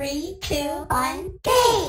3, 2, 1, go!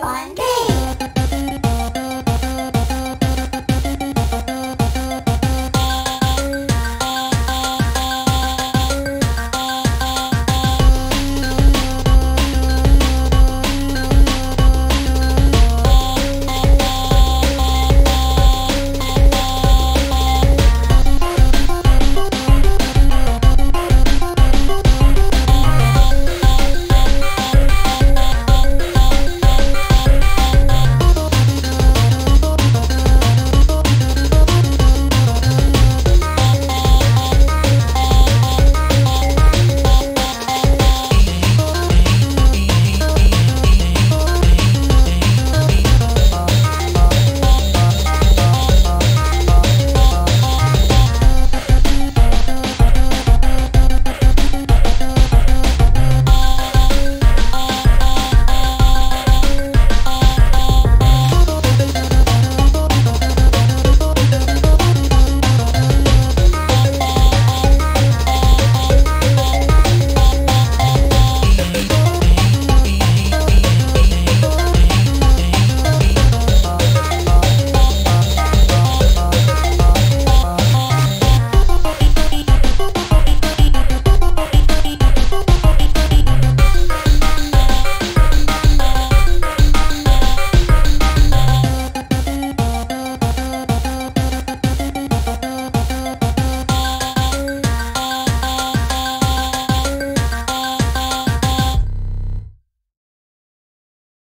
One, go!